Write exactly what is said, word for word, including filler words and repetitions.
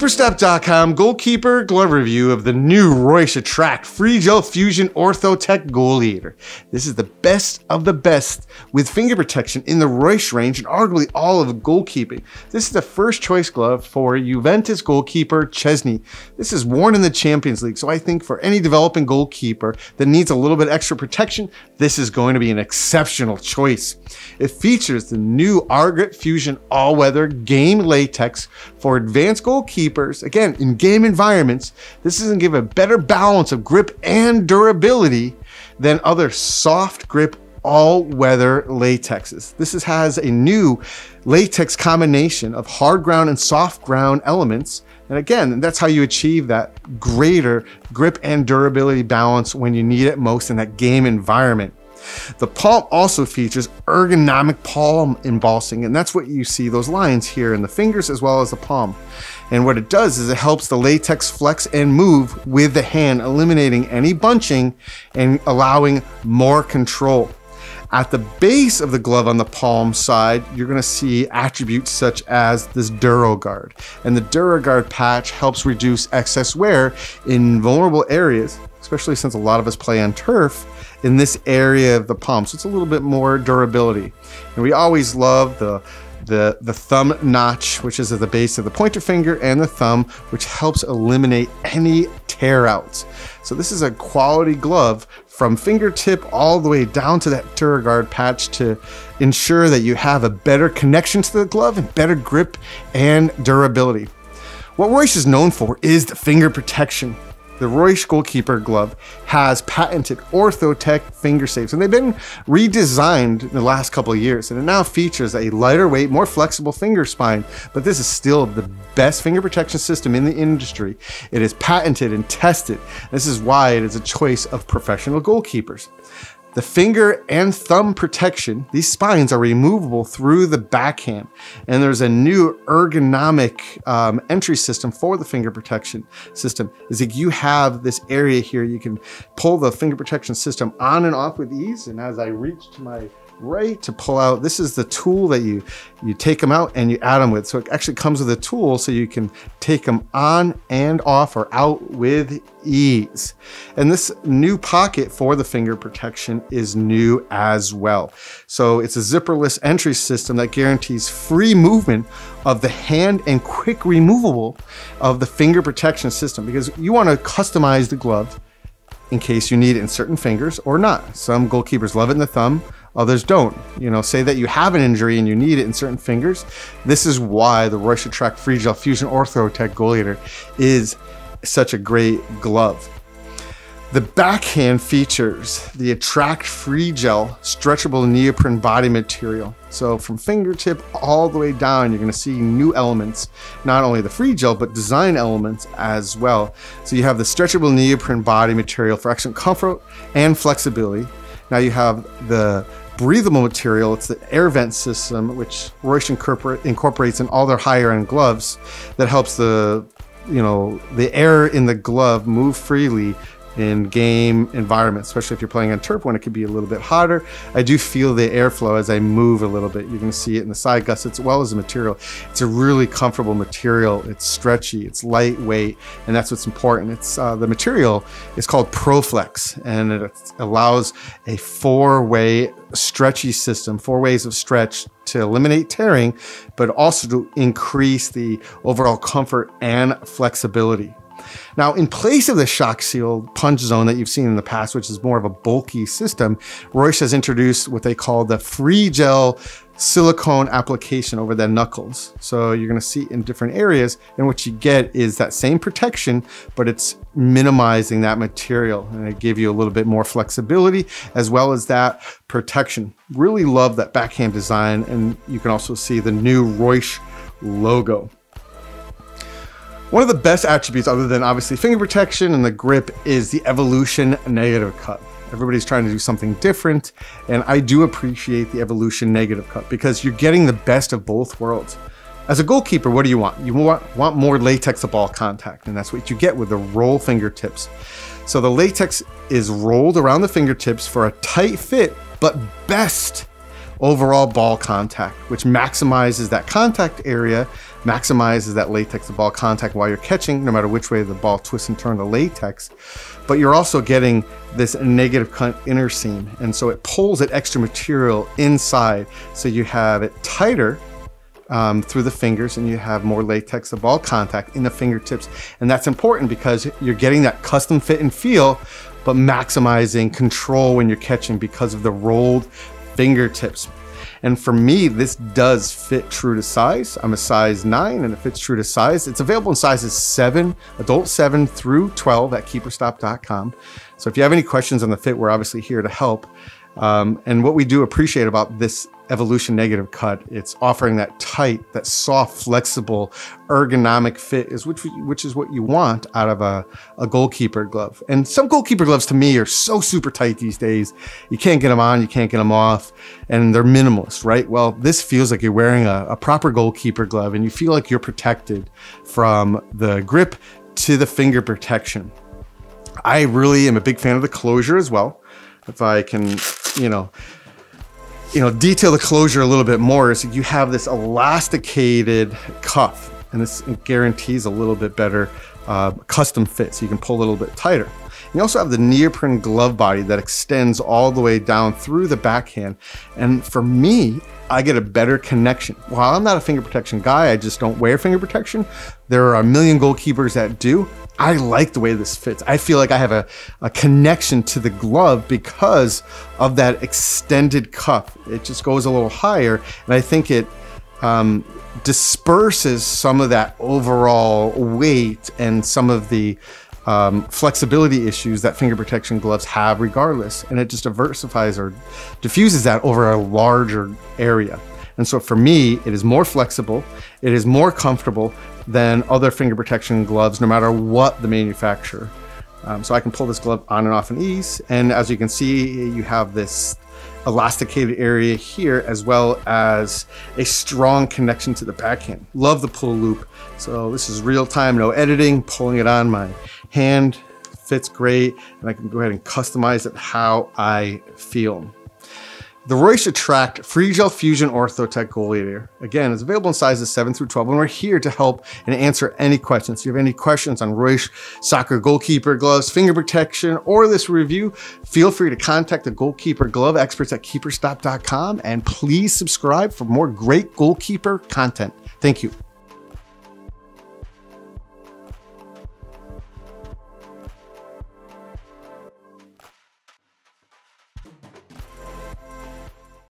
Keeperstop dot com goalkeeper glove review of the new Reusch Attrakt Freegel Fusion Ortho-Tec Goaliator. This is the best of the best with finger protection in the Reusch range and arguably all of goalkeeping. This is the first choice glove for Juventus goalkeeper Szczęsny. This is worn in the Champions League, so I think for any developing goalkeeper that needs a little bit extra protection, this is going to be an exceptional choice. It features the new R-Grip Fusion all-weather game latex for advanced goalkeepers. Again, in game environments, this is going to give a better balance of grip and durability than other soft grip all-weather latexes. This is, has a new latex combination of hard ground and soft ground elements. And again, that's how you achieve that greater grip and durability balance when you need it most in that game environment. The palm also features ergonomic palm embossing, and that's what you see those lines here in the fingers as well as the palm. And what it does is it helps the latex flex and move with the hand, eliminating any bunching and allowing more control. At the base of the glove on the palm side, you're gonna see attributes such as this DuroGuard. And the DuroGuard patch helps reduce excess wear in vulnerable areas, especially since a lot of us play on turf, in this area of the palm. So it's a little bit more durability. And we always love the, the, the thumb notch, which is at the base of the pointer finger and the thumb, which helps eliminate any tear outs. So this is a quality glove from fingertip all the way down to that DuroGuard patch to ensure that you have a better connection to the glove and better grip and durability. What Reusch is known for is the finger protection. The Reusch goalkeeper glove has patented Ortho-Tec finger safes, and they've been redesigned in the last couple of years, and it now features a lighter weight, more flexible finger spine, but this is still the best finger protection system in the industry. It is patented and tested. This is why it is a choice of professional goalkeepers. The finger and thumb protection, these spines are removable through the backhand, and there's a new ergonomic um, entry system for the finger protection system. Is like you have this area here, you can pull the finger protection system on and off with ease, and as I reach to my right to pull out, this is the tool that you, you take them out and you add them with. So it actually comes with a tool so you can take them on and off or out with ease. And this new pocket for the finger protection is new as well. So it's a zipperless entry system that guarantees free movement of the hand and quick removable of the finger protection system, because you want to customize the glove in case you need it in certain fingers or not. Some goalkeepers love it in the thumb, others don't. You know, say that you have an injury and you need it in certain fingers. This is why the Reusch Attrakt Freegel Fusion Ortho-Tec Goaliator is such a great glove. The backhand features the Attrakt Freegel stretchable neoprene body material. So from fingertip all the way down, you're gonna see new elements, not only the Freegel, but design elements as well. So you have the stretchable neoprene body material for excellent comfort and flexibility. Now you have the breathable material, it's the air vent system, which Reusch incorporates in all their higher end gloves, that helps the, you know, the air in the glove move freely in game environments, especially if you're playing on turf when it could be a little bit hotter. I do feel the airflow as I move a little bit. You can see it in the side gussets as well as the material. It's a really comfortable material. It's stretchy, it's lightweight, and that's what's important. It's uh, the material is called ProFlex, and it allows a four-way stretchy system, four ways of stretch to eliminate tearing, but also to increase the overall comfort and flexibility. Now, in place of the shock sealed punch zone that you've seen in the past, which is more of a bulky system, Reusch has introduced what they call the Freegel silicone application over the knuckles. So you're gonna see in different areas, and what you get is that same protection, but it's minimizing that material, and it gives you a little bit more flexibility as well as that protection. Really love that backhand design, and you can also see the new Reusch logo. One of the best attributes, other than obviously finger protection and the grip, is the Evolution Negative Cut. Everybody's trying to do something different, and I do appreciate the Evolution Negative Cut because you're getting the best of both worlds. As a goalkeeper, what do you want? You want, want more latex to ball contact, and that's what you get with the roll fingertips. So the latex is rolled around the fingertips for a tight fit, but best overall ball contact, which maximizes that contact area maximizes that latex to ball contact while you're catching, no matter which way the ball twists and turns the latex. But you're also getting this negative cut inner seam, and so it pulls that extra material inside, so you have it tighter Um, through the fingers, and you have more latex to ball contact in the fingertips. And that's important because you're getting that custom fit and feel, but maximizing control when you're catching because of the rolled fingertips. And for me, this does fit true to size. I'm a size nine and it fits true to size. It's available in sizes seven, adult seven through twelve at Keeperstop dot com. So if you have any questions on the fit, we're obviously here to help. Um, and what we do appreciate about this Evolution Negative Cut, it's offering that tight, that soft, flexible, ergonomic fit, is which which is what you want out of a, a goalkeeper glove. And some goalkeeper gloves to me are so super tight these days. You can't get them on, you can't get them off, and they're minimalist, right? Well, this feels like you're wearing a, a proper goalkeeper glove, and you feel like you're protected from the grip to the finger protection. I really am a big fan of the closure as well. If I can, you know, you know, detail the closure a little bit more, is you have this elasticated cuff, and this guarantees a little bit better uh, custom fit, so you can pull a little bit tighter. And you also have the neoprene glove body that extends all the way down through the backhand. And for me, I get a better connection. While I'm not a finger protection guy, I just don't wear finger protection. There are a million goalkeepers that do. I like the way this fits. I feel like I have a, a connection to the glove because of that extended cuff. It just goes a little higher, and I think it um, disperses some of that overall weight and some of the um, flexibility issues that finger protection gloves have regardless. And it just diversifies or diffuses that over a larger area. And so for me, it is more flexible, it is more comfortable than other finger protection gloves, no matter what the manufacturer. Um, so I can pull this glove on and off in ease. And as you can see, you have this elasticated area here, as well as a strong connection to the backhand. Love the pull loop. So this is real time, no editing, pulling it on my hand, fits great. And I can go ahead and customize it how I feel. The Reusch Attrakt Freegel Fusion Ortho-Tec Goaliator. Again, it's available in sizes seven through twelve, and we're here to help and answer any questions. If you have any questions on Reusch soccer goalkeeper gloves, finger protection, or this review, feel free to contact the goalkeeper glove experts at Keeperstop dot com, and please subscribe for more great goalkeeper content. Thank you.